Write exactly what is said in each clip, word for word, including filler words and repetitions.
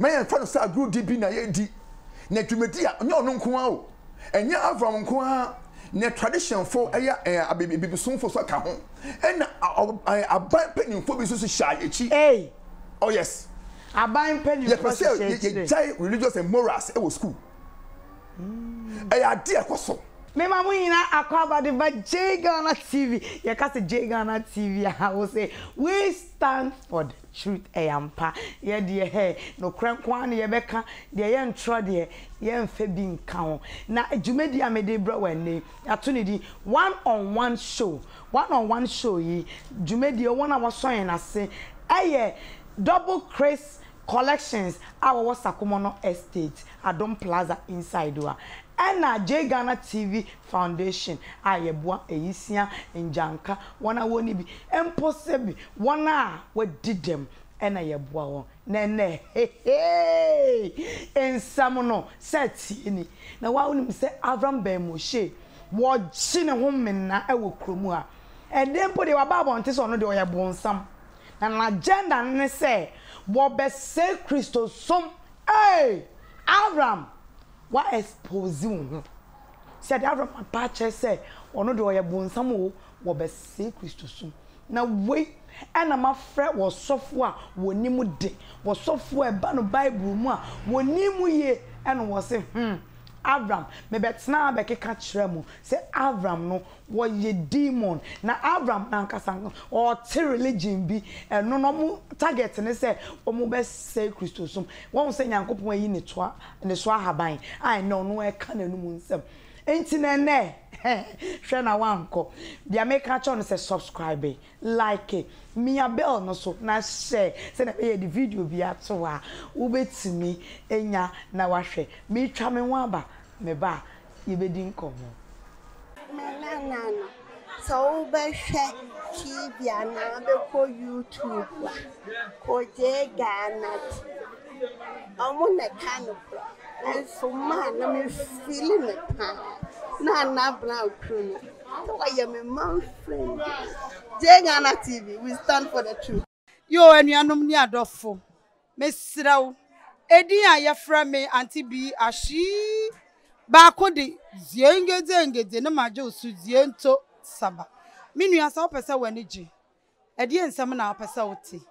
Man, for the grew deep in a D. Netumetia, no, no, Kuao. And ya from Kua, ne tradition for a year, I be soon for Sakahon. And I buy penny for business shy. Hey! Oh, yes. I buy penny for religious and morals. It was school. A idea was so. Mema mwina akwaba de ba J Ghana T V. Ya kase J Ghana T V I will say we stand for the truth eyampa. Ye de he no krenkwa na ye beka de ye ntro de ye mfa bi nka ho. Na ejumedi amede bra wane ato ne di one on one show. One on one show yi jumedi o wona wason na se eye double craze collections our Wasakumono Estate Adom Plaza inside wa. And J Ghana T V Foundation. I yebwa eisia njanka wana woni bi impossible wana we did them and I yebwa won nene hey hey en samono seti ni na wa woni se Avram Ben Moshe wo ji ne ho menna e wo kromu a and then po de wa babo nte so no de oyebon sam na na agenda ne se wo be se Christo som hey Avram what expose you? Said Avram Apache said, "Or no, do I have born some who will be sick Christus now wait, and I'm afraid was software when you day was software ban of Bible more when you ye and was say, hmm, Avram, maybe it's now back a catch remo. Say Avram, no, what ye demon now Avram Nankasang or T religion be and no no target and they say, or more best say Christus. One saying I'm going in the twa and the swahabine. I know no, I can't moon some. Ain't in a Shana Wanko. The American channel says subscribe, like it, me a bell no so, na share, send a the video via toa, ube to me, enya, na washe, me tramming wamba, me ba, you be din como. So be share, keep ya number for YouTube, ko J Ghana. I'm on a canoe, and so man, I'm feeling it. Now, now, brown crew. So I am a mouth friend. J Ghana T V, we stand for the truth. Yo, and you are no near Doffo. Miss Row, Eddie, I have from me, Auntie B. Ashi Bakodi, Zianga, Zanga, Denamajo, Suziento, Saba. Meaning, I saw Passa Wenigi. Eddie and Summon our Passauti.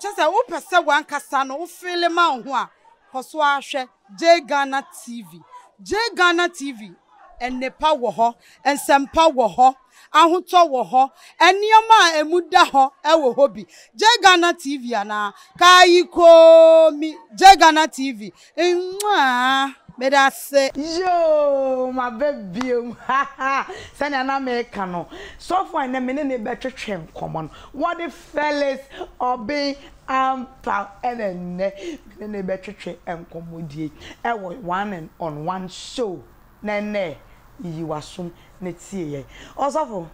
Just a whole person, one Cassano, Philip Mountua, Hoswashe, J Ghana T V. J Ghana T V. And Nepal were ho, and Sampa were ho, and Huto were ho, and Niama and Mudaho, our hobby. J Ghana T V, Anna, Kaiko, me, J Ghana T V. And made us say, yo, my baby, ha ha, send an Americano. So for a minute, better trim common. What the fellas obey. I'm proud and a better trim and commodity. I was one and on one show. Nene, you are soon netia. Also,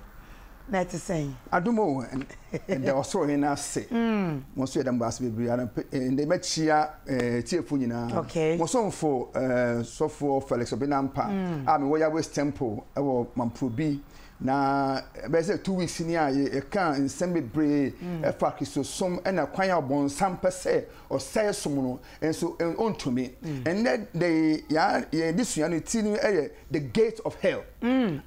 not to say, I do more, and there was so in us say, hm, Monsieur Ambassador, and they met Chia, a tearful in our okay. Was on for so for Felix of Benampa. I mean, where I was temple, our Mampubi. Now, basically, two weeks in here, a can and send me brave a fact so some and a quire born some per se or say some and so on to me. And then they, yeah, this year, the gate of hell.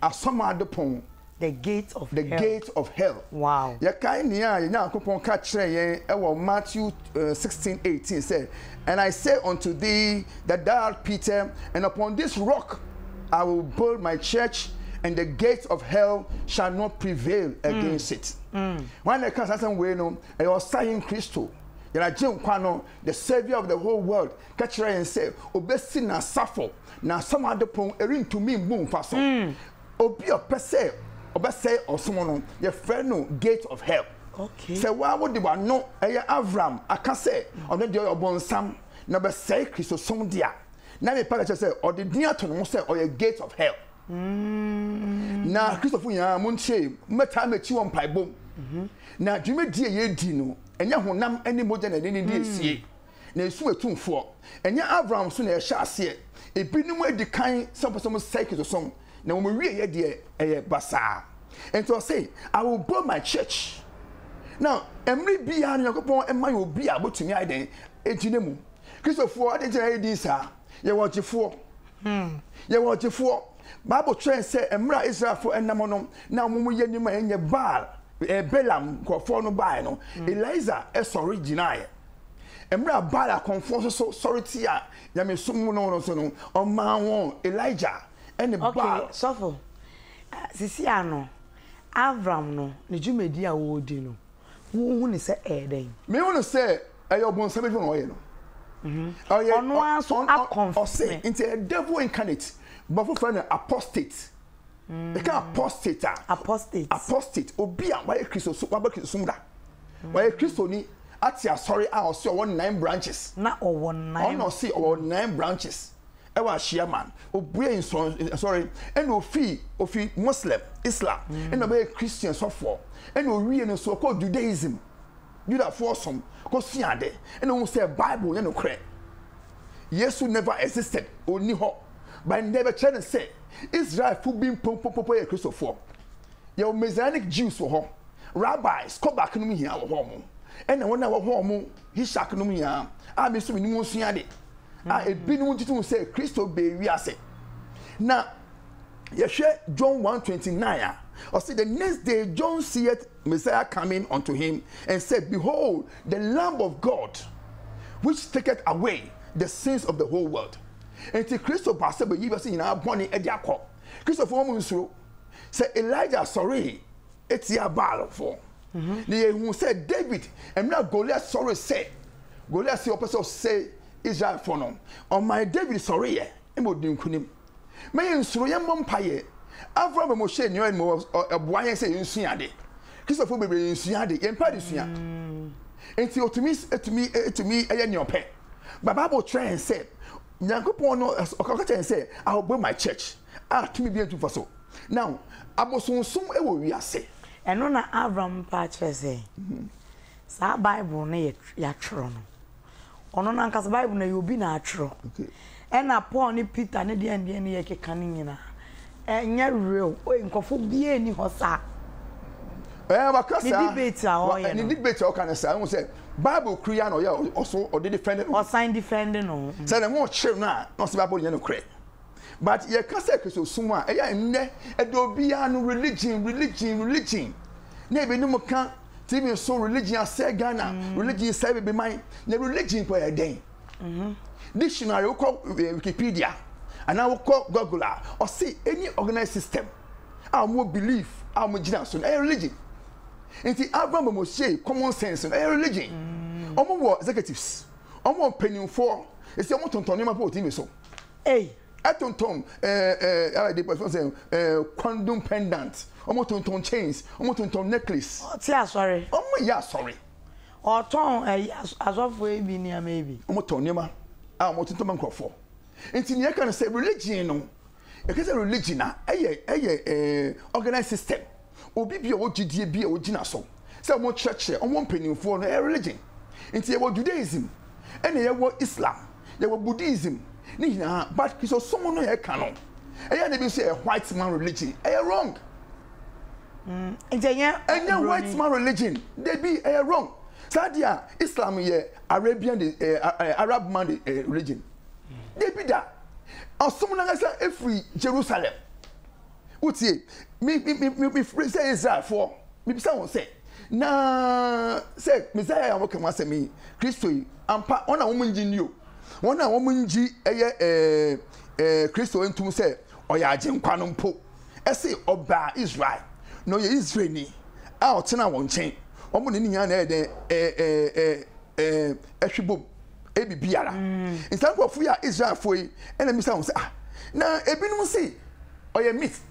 As some other point. The gate of the hell. Gate of hell. Wow. Ya kind ya na kupon katre ye Matthew sixteen eighteen said, and I say unto thee that thou art Peter, and upon this rock I will build my church. And the gates of hell shall not prevail against mm. it. Mm. When the Casasan Weno, I was saying Christo, the Savior of the whole world, catch her and say, Obessin and suffer. Now some other point, a ring to me, boom, person. Obi or Pesse, Obesse or someone, your friend, no gate of hell. Okay. So why would they want no Avram, I can say, or the dear born Sam, never say Christo, some dear. Now the Palace said, or the dear to or your gates of hell. Na Christopher ya munche meta mechi won pai bom na dwumedie ye di no enya honam ene moja na ene die sie na esu etumfo enya Avram so na ye sha ase e binum edi kan soposom cycle som na wo wie ye de eye basa and so say I will build my church now emri bia na yakopon ema ye obi a botumi aiden ejine mu Christopher, I didn't hear this, sir. You want your four. You want your four. Bible train said, Emra Israel for Enamonum. Now, when we get in your bar, a Belam, Corfono Bino, Eliza, a sorry denier. Emra Bala confronts so sorry tia, Yamin Sumuno, or Mount Elijah, and the bar. Suffer. Siciano, Avram, no, the Jumedia Wodino. Who is a heading? May want to say, I own seven oil. Oh, yeah, no one so confessing into a devil incarnate. But for an apostate, they can apostate. Apostate, apostate, obia, why a Christian, why a Christian, why a Christian, at your sorry, I also one nine branches. Not or one nine, or see or nine branches. Ewa Shiaman, obia, sorry, and no fee of Muslim, Islam, and obey Christian so forth, and no real so called Judaism. You that for some, because see, and almost say Bible, you know, crack. Yes, who never existed, only hope. But never try to say Israel who been pump pump a Christopher. Your Messianic Jews were home. Rabbis come back to me here, our home. And I wonder what home he shack no me. I miss me no siade. I had been wanting to say Christo be we are say. Now, you share John one twenty nine. Or see the next day John seeth Messiah coming unto him and said, Behold, the Lamb of God, which taketh away the sins of the whole world. And to Christo Pastor, but you were seeing our bonny at Jacob. Christopher Munsu said, Elijah, sorry, it's your battle for. The who said, David, and now Goliath, sorry, say, Goliath, the opposite of say, Israel for no. On my David, sorry, and would do him. May you throw your mumpire. I've rather more shame you and more of why I say you see a day. Christopher will be in Siadi and Padisia. And to me, to me, to me, and your pet. But Bible try and said, say, I'll build my church. Ah, to me be to so. Now, I was soon soon will we are say. And on Avram Patches, Sa Bible near Yatron. On Uncle's Bible, you'll be natural. And upon Peter, and the end, and yake canina. And you're real, and coffee be any hossa. Well, I can't debate or any debate or can I say, I won't say. Bible Korean or also or the defendant or sign defendant or said I won't share now, not Bible Yano Cray. But your Cassacus or Suma, a ne a dobiano religion, religion, religion. Never no more can't even so religion, I say Ghana, religion, say be mine, the religion for a day. Dictionary will call Wikipedia and I will call Google or see any organized system. I will believe I'm a generation, a religion. And the Abraham Moshe, common sense, and a religion. I'm more executives. I'm more penny for. It's the amount of time I'm putting so. Hey, I don't know. I didn't say quantum pendant. I'm not on chains. I'm not on necklace. Oh, sorry. Oh, yeah, sorry. Or Tom, as of way, be near maybe. I'm not on Yama. I'm not on Tom for. And the can say religion. Because a religion, a organized system. Obi or G D B or Ginaso. Some more church on one penny for a religion. Into your Judaism, and there were Islam, there were Buddhism, Nina, but he saw someone a canon. I had to say a white man religion. I am wrong. And a white man religion, they be a wrong. Sadia, Islam, Arabian, Arab man religion. They be that. Or someone else every Jerusalem. Would say, me, me, me, me, me, say Israel for me, someone say, na say, Messiah, what can I say me? Christo, I'm part on a woman in you. One a woman, G, a Christo, and two say, or ya Jim Quanum Pope. I say, Oba Israel. No, ye is rainy. I'll turn out one chain. Woman in your head, a a a shiboom, a biara. In some of we are Israel for you, and a miss sounds. Now, a bin see, or ye miss.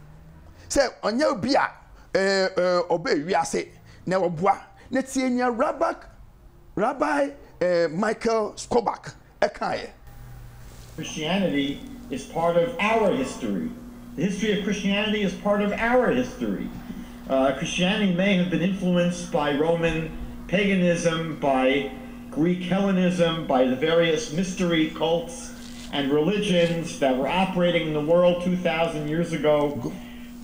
Say on your beer, er, obey, we are say, never bois, let's see in your rabbi, Rabbi Michael Skobak, Ekaya. Christianity is part of our history. The history of Christianity is part of our history. Uh, Christianity may have been influenced by Roman paganism, by Greek Hellenism, by the various mystery cults and religions that were operating in the world two thousand years ago.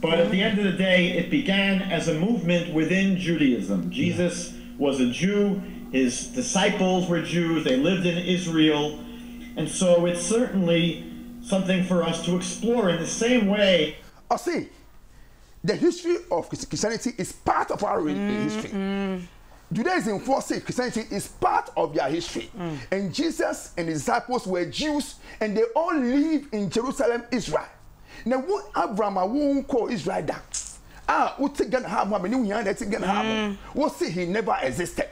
But at the end of the day, it began as a movement within Judaism. Jesus was a Jew. His disciples were Jews, they lived in Israel, and so it's certainly something for us to explore in the same way. I see, the history of Christianity is part of our mm, history. Mm. Judaism forces Christianity is part of their history. Mm. And Jesus and his disciples were Jews, and they all live in Jerusalem, Israel. Now, when Abraham won't call Israel that, ah, what Tigan Hamam and Union at Tigan Hamam, what say he never existed.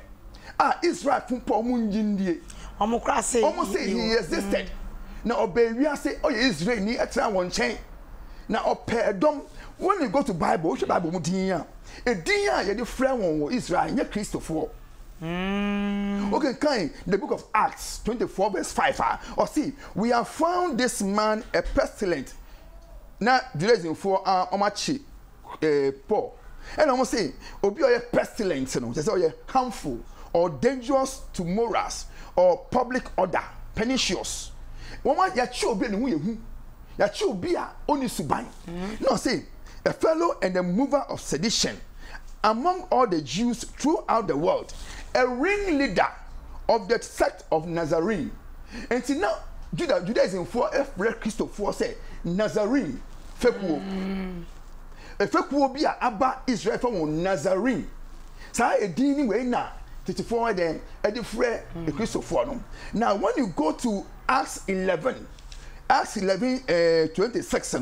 Ah, Israel from Pomunjindi. Almost say he existed. Now, Oberia say, oh, Israel near a one chain. Now, Operdom, when you go to Bible, which Bible Mudinia, a dia, you're the friend of Israel, you're Christopher. Mm. Okay, kind the book of Acts twenty-four, verse five. Or see, we have found this man a pestilent. Now, Judaism for our Omachi, Paul. And I'm saying, Obi or pestilent, you know, that's all harmful or dangerous to morals or public order, pernicious. Woman, your children, who your children only suban. No, say, a fellow and a mover of sedition among all the Jews throughout the world, a ringleader of the sect of Nazarene. And see, now, Judaism for F. Christopher said, Nazarene. Fekuo. A fekuo be a abba Israel from Nazarene. So I didn't wait now. thirty-four then at the free Christopher. Now when you go to Acts eleven, Acts eleven uh, twenty-six,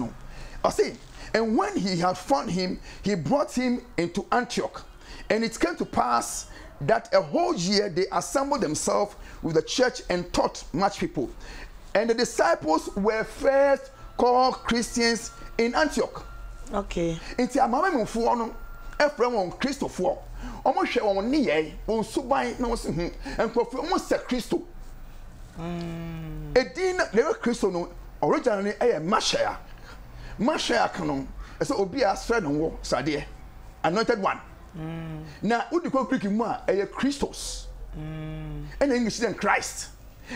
I see. And when he had found him, he brought him into Antioch. And it came to pass that a whole year they assembled themselves with the church and taught much people. And the disciples were first called Christians in Antioch. Okay. Inti amame mfu ono efre won Christo fo. Omo hwe won ne ye, won suban na won se hu. Enkofu omo se Christo. Mm. Edin lewe Christo no originally eye Mashaya. Mashaya kanu. Ese obi asre no wo sade. Anointed one. Mm. Na udi ko Greek mu a eye Christos. Mm. And English then Christ.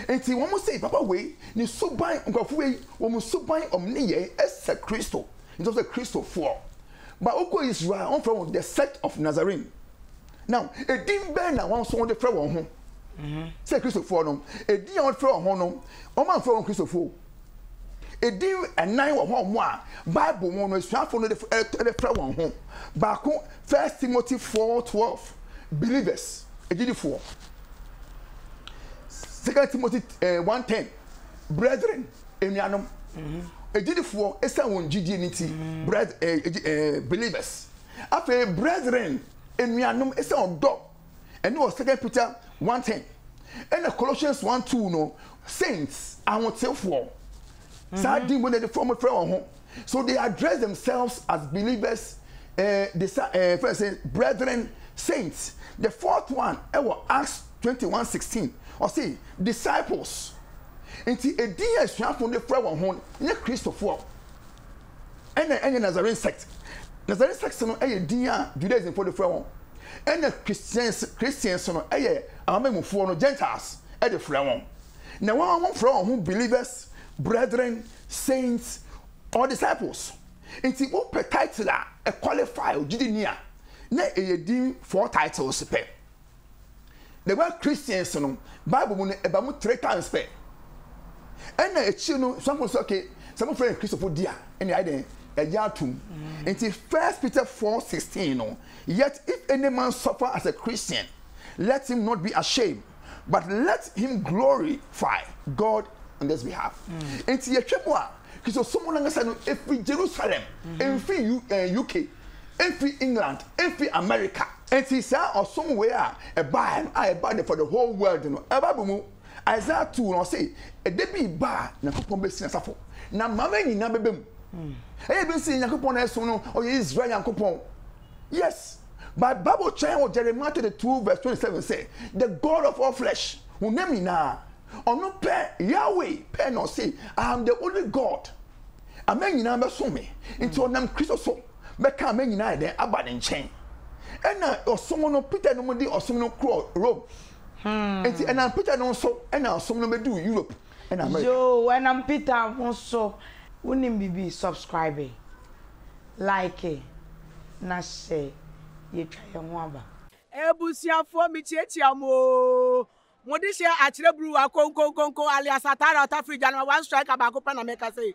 And see, one must say, Papa, way, you so buy Uncle Way, one must so buy Omnia, Esther Christo, it was a Christo for. But Oko Israel, I'm from the sect of Nazarene. Now, a dim banner wants on the prayer on home. Say Christo for them, a dear prayer on home, or my phone Christo for. A dim and nine or one more Bible one was found on the prayer on home. Back on First Timothy four twelve. Believers, a did four. Second Timothy uh, one ten, brethren, emianum. A did for a sound G D N T, bread believers. After brethren, emianum, a sound dog. And it was Second Peter one ten, and the Colossians one two no saints. I want to for. So did when they form a prayer home. So they address themselves as believers. Uh, the uh, first say brethren, saints. The fourth one, it was Acts twenty one sixteen. Or see, disciples. Until a dear strap from the prayer one, near Christopher. And the Nazarene sect. Nazarene sect, a dear Judaism for the prayer one. And the Christians, Christians, a member for Gentiles at the prayer one. Now, one from whom believers, brethren, saints, or disciples. Until what per title a qualified Judinia, not a dear four titles. The word Christians, the Bible will about three times per. And the children, some was okay, some friend Christopher Dia, and the idea, a yartum. Until First Peter four sixteen. Yet if any man suffer as a Christian, let him not be ashamed, but let him glorify God on this behalf. Until a chapua, because someone has said, if we Jerusalem, if we U K, if we England, if we America. And he said, or somewhere, a Bible, I abide for the whole world, you know. A Bible, Isaiah two, and say, a debby bar, Nakupon Bessin Safo. Now, Mammy, Nabim. I have been seeing Nakupon Esono or Israel Nakupon. Yes, but Bible child Jeremiah two, verse twenty-seven say, the God of all flesh, who name me now, or no pair, Yahweh, pen or say, I am the only God. A man in number so me, into a name Christos, but can't many night there about in chain. And now, or someone no Peter nobody or someone crow Rome. And I'm Peter no so, and now someone do Europe and America. Yo, when I'm Peter also, wouldn't be be subscribing, like, na say, you try your mama. Ebusia for me chetiamo. Modisha Achilebru, a conco conco alias Atara, Tafrijan, one strike about Copan America say.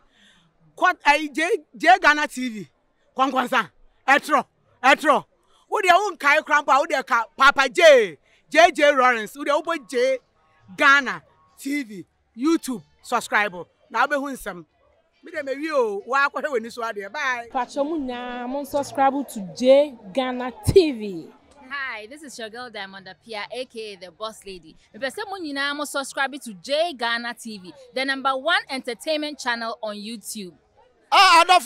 Quat a J Ghana T V. Conquansa, Etro, Etro. Would your own Kyle Crampa, would your Papa J, J J Lawrence, would your open J Ghana T V, YouTube subscriber. Now be winsome. Bye. I'm subscribe to J Ghana T V. Hi, this is your girl Diamond Apia, aka the Boss Lady. If someone I'm subscribe to J Ghana T V, the number one entertainment channel on YouTube. Ah, I don't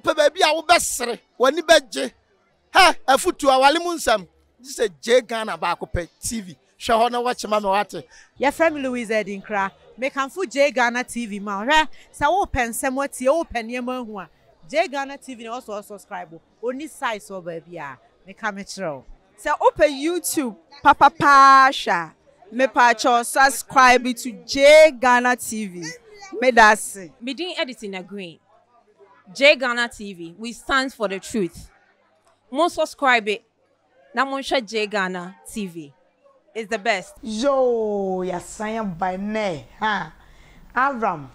know. Baby, I will best say when you bet J. Hey, I foot to our limunsam. This is J Ghana Bacope T V. Shall I watch Mamma Water? Your friend Louise Edinkra. Make am for J Ghana T V ma hwa sa wo pensem oti wo panem ahu a J Ghana T V na also subscribe oni size o ba bia make am kire sa open YouTube papa pa sha me pa cho subscribe to J Ghana T V me dasi me din editing agree J Ghana T V we stand for the truth mo subscribe it na mo hwa J Ghana T V. It's the best. Yo, Yasanya by ne, huh? Avram,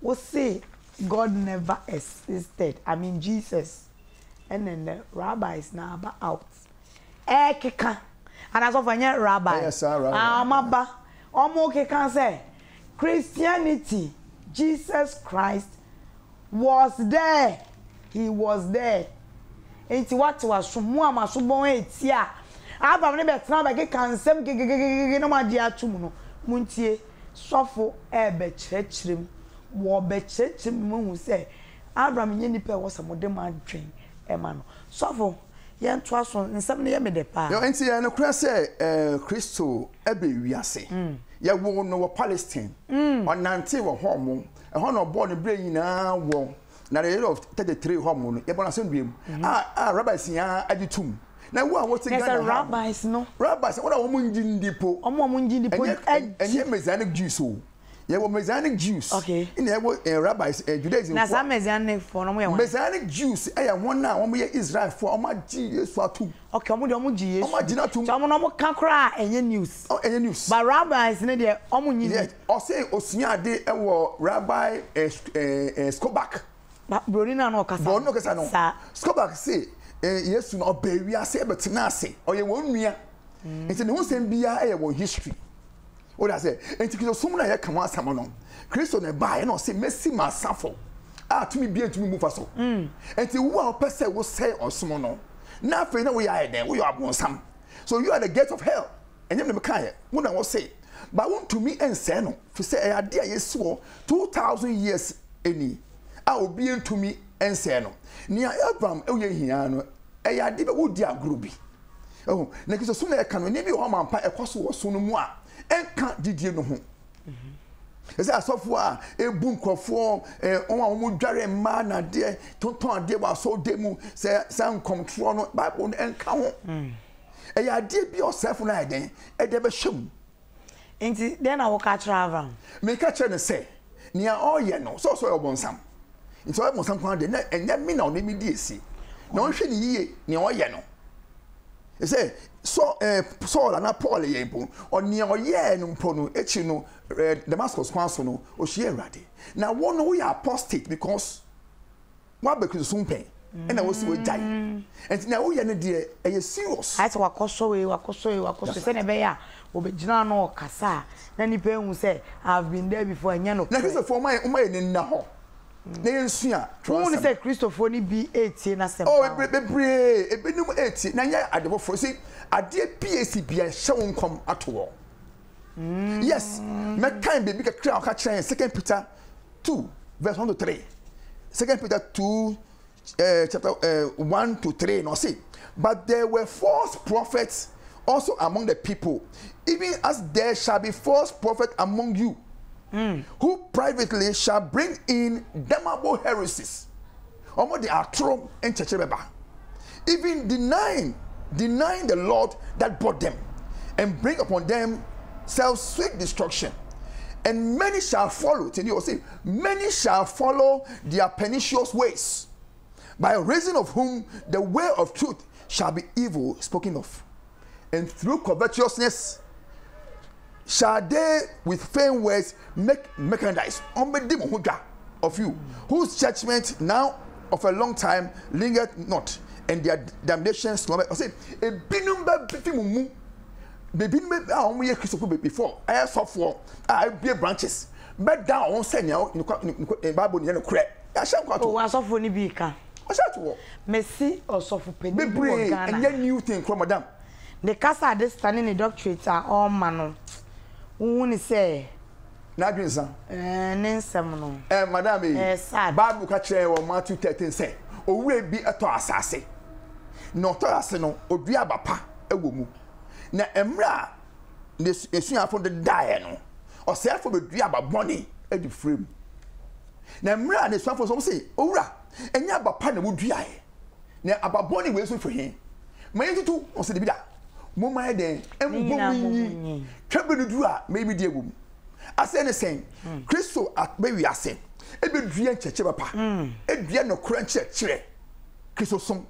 we say God never existed. I mean Jesus, and then the rabbis now about out. Eh, keka, and as of any rabbi, yes sir, rabbi. Amaba, omo keka say Christianity, Jesus Christ was there. He was there. Enti what was shumwa mashubo etia. Abba ne betra ba ke kansem gigigigigi no ma dia tum no muntie sofo e be chirechirem wo be chirechirem mu se Abraham nye nipa wo samode ma dwen e ma no sofo ye nto aso nsem ne ye mede pa yo enti ye no kura se eh Kristo e be wiase ye wo no wo Palestine onante wo homo e ho no bo ne bre nyina wo na the year of thirty-three homo no ye bo na se ndiem ah ah rabbi sinya agitum. Now what is a rabbis no rabbis what are women in the po and you Messianic Jews so you were Messianic Jews okay in the rabbis Judaism na Messianic for no Messianic Jews I am one now we Israel for my Jesus for two okay omo de omo Jesus omo de na two omo no kan kra enye news oh enye news but rabbis ne de omo nyi o say osuade e wo rabbi Skobak but Brunina no kasa but no kasa no Skobak say yes, no, baby, I say, but Nasi, or you won't hear. It's a new same B I A or history. What I say, and to kill someone I come out some along. Christo and buy and say, Messi, my saffo. Ah, to me, be to move us. And to one person will say, or someone, nothing we are there, we are born some. So you are the gate of hell, and you never can. What I will say, but want to me and say no, to say, I dare you swore two thousand years any. I will be into me and say no. Near Abraham, oh, yeah, no, I did a wood dear groovy. Oh, next to sooner can maybe one man pie a cost was sooner more, and can't did you know whom. As I saw for a bunk of four, a woman, Jerry, man, and dear, Tonton, dear, was so demo, say, some control by one and count. A idea be yourself when I then, a debashum. And then I will catch Abraham. Make catch and say, near all ye know, so so upon some. It's almost some kind of and that mean on immediacy. No, she ye near Yano. They say, so a Saul and a polyable or near Yanum Pono, Echino, Damascus Consono, or she ready. Now, one we are apostate because what because soon pay, and I was die. And now we are dear, are you serious? That's what Cosso, what Cosso, what Cosso, Senebea, Obedjan or Cassa. Nanny Payne will say, I've been there before Yano. That is for my own in Naho. They swear, only said Christopher be eighteen. I said, oh, it be no eighteen. Now, yeah, I do for see. I did P A C P I shall come at all. Yes, my kind be a crowd catcher in Second Peter two, verse one to three. Second Peter two, chapter one to three. No, see, but there were false prophets also among the people, even as there shall be false prophets among you. Mm. Who privately shall bring in damnable heresies, or they are true and churchable, even denying denying the Lord that bought them, and bring upon them self swift destruction. And many shall follow. Till you see, many shall follow their pernicious ways, by reason of whom the way of truth shall be evil spoken of. and through covetousness shall they with vain words make merchandise of you, whose judgment now of a long time lingereth not, and their damnation slumber. I said, a binumba bitimumu, bebinum I only Christopher before, I have software, I bear branches, but down on senior in Bible, you know, crap. I shall go to software Nibika. What's that war? Messi or software penny, and then you think, Madame. The Casa de standing the doctorates are all manual. Who say? Nadrinsa. Nensamono. Eh, Madame, yes, I Bible catcher or Matthew thirteen say, or will be a to assassin. No to assassin or be a papa, a woman. Now, Emra, this is from the diano, or self of a diaba bonnie at the frame. Now, Emra, this one for some say, Ora, and Yaba Panna would die. Now, about bonnie will for him. My two or said, Mumma then, and woman, trouble to do, maybe dear woman. I say anything. Christo at baby, I say. It be dream church, papa. It be no crunch church. Christo some.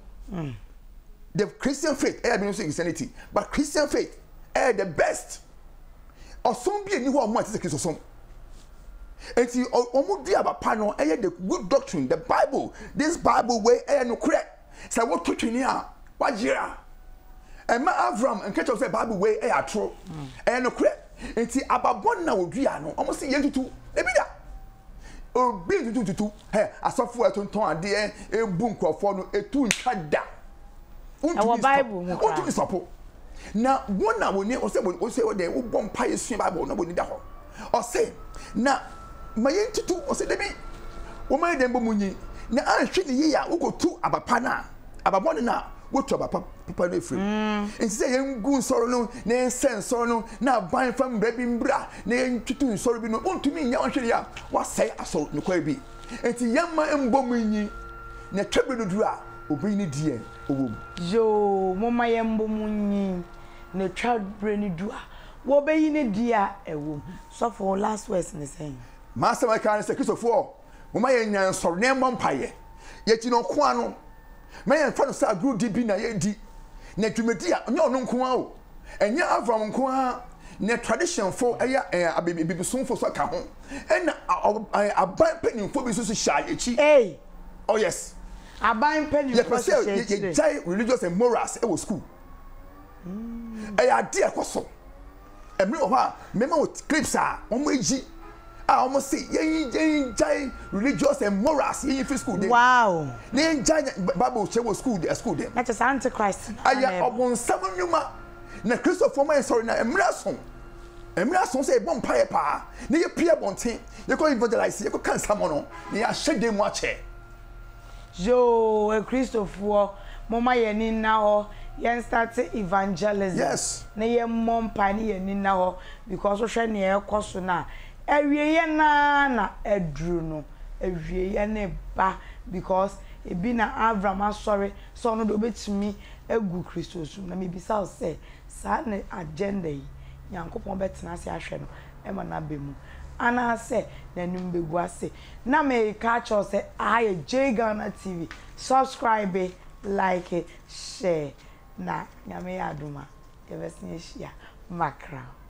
The Christian faith, I have been saying insanity, but Christian faith, eh, the best. Or some be a new one, is a Christo some. And see, almost be about panel, eh, the good doctrine, the Bible, this Bible way, eh, no crack. So what to you here? What year? And my Avram and catch up the Bible way, eh, true. Eh, no crack. And see, about one now, we are no almost a year to two. Ebida. Oh, be to two to Hey, I saw four to turn there, a bunk or four, a two in Chada. Our Bible, what do you support? Now, one now will never say what they would bomb pious Bible, nobody in the home. Or say, now, my entity or say, let me. Woman, then, Bumuni. Now, I'm sure the year will go to Abapana. Ababona now. What about Papa Nefri? And say, I'm good sorrow, no, nay, send sorrow, now buying from baby bra, nay, two sorrow be no one to me, Yanshilia. What say I saw no quaby? And the young man bombing ye, ne trouble to draw, obeying dear, a womb. Yo, Mamma Yambomuni, ne child brainy draw, obeying dear, a womb. So for last words in the same. Master, my kind is a Christopher, Mamma Yan Sornam Vampire, yet you know Quano. My father said, grew deep in a year deep. Netumedia, no, no, no, and you are from Kwa, net tradition for a year, a baby soon for Sakahon. And I buy penny for business shy, eh? Oh, yes. I buy penny for religious and morals at school. A dear Cosso. And Mimoha, Memo clips are on my G. I almost say, yea, religious and morals in school. Wow. They giant Bible school, they school them. That is Antichrist. I am upon seven human. Now, Christopher, my sorry, now, Emrason. Emrason say, Bompire pa. They appear bontin. They call evangelize, they can't summon. They are shed them watch. Yo, Christopher, Mama Yenin now. Yen start evangelism. Yes. Nay, Mom Piney and now because of Shani El Cosuna. Ewieyana na edru no ewieyana ba because ebi na Avram asore so no do betimi egu Christos na me bisa o se sa na agenda yi Yankopon betena se ahwe no e ma na be mu ana se na nim begu ase na me ka cho se aye Ghana T V subscribe like share na nyame aduma e besin share makra.